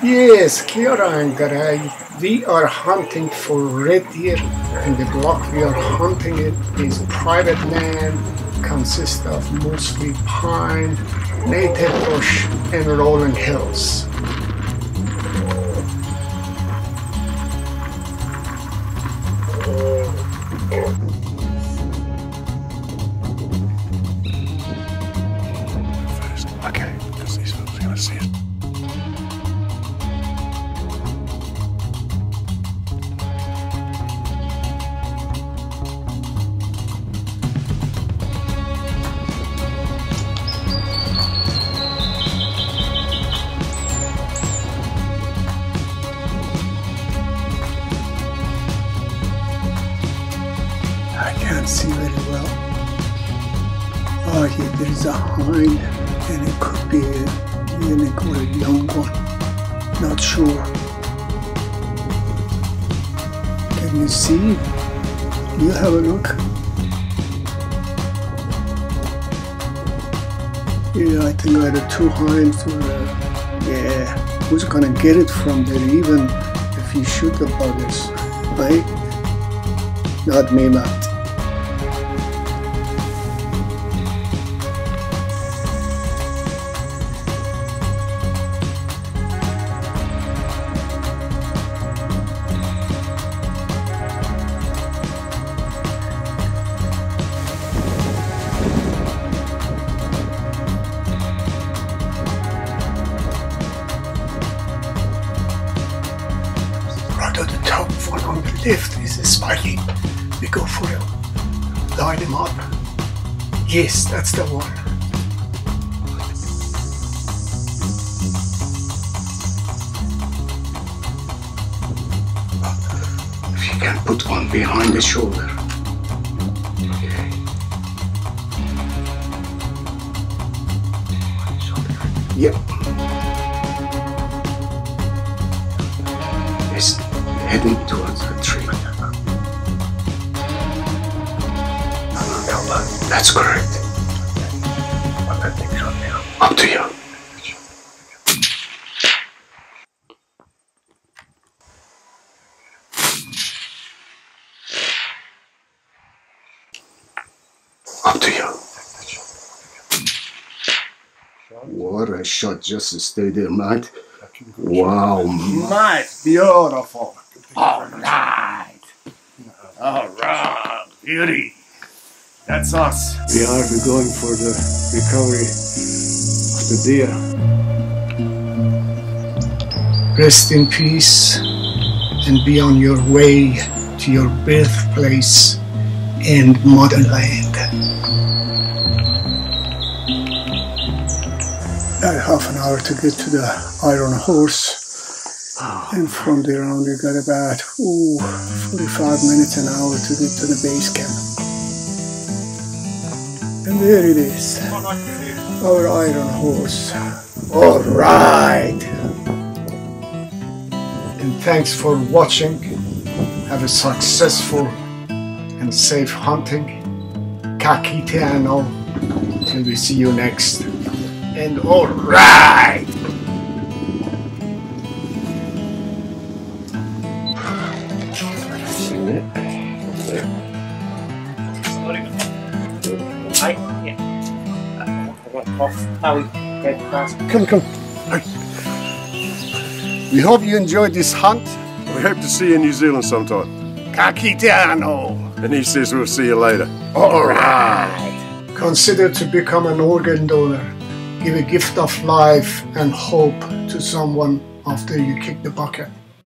Yes, Kiora and Garay, we are hunting for red deer, and the block we are hunting it is private land, consists of mostly pine, native bush, and rolling hills. Okay, because these folks are going to see it. I can't see very well. Oh, yeah, there is a hind, and it could be a unique or a young one. Not sure. Can you see? You have a look. Yeah, I think I had two hinds. Yeah, who's gonna get it from there? Even if you shoot the buggers, right? Not me, Matt. To the top one on the left is a spiky. We go for him, line him up. Yes, that's the one. If you can put one behind the shoulder. Okay. Yep. Yes. Heading towards the tree. That's correct. Up to you. Up to you. What a shot, just stay there, Matt. Wow, Matt, beautiful. Alright! Alright! Beauty! That's us! We are going for the recovery of the deer. Rest in peace and be on your way to your birthplace and motherland. I had half an hour to get to the Iron Horse. And from there on, we got about 45 minutes, an hour to get to the base camp. And there it is, our Iron Horse. All right! And thanks for watching. Have a successful and safe hunting. Ka kite ano. Till we see you next. And all right! Come. We hope you enjoyed this hunt. We hope to see you in New Zealand sometime. Ka kite ano. And he says we'll see you later. Alright. Consider to become an organ donor. Give a gift of life and hope to someone after you kick the bucket.